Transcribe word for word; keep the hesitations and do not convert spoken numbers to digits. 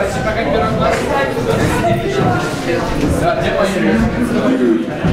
Спасибо, как первый класс. Да, где поедем?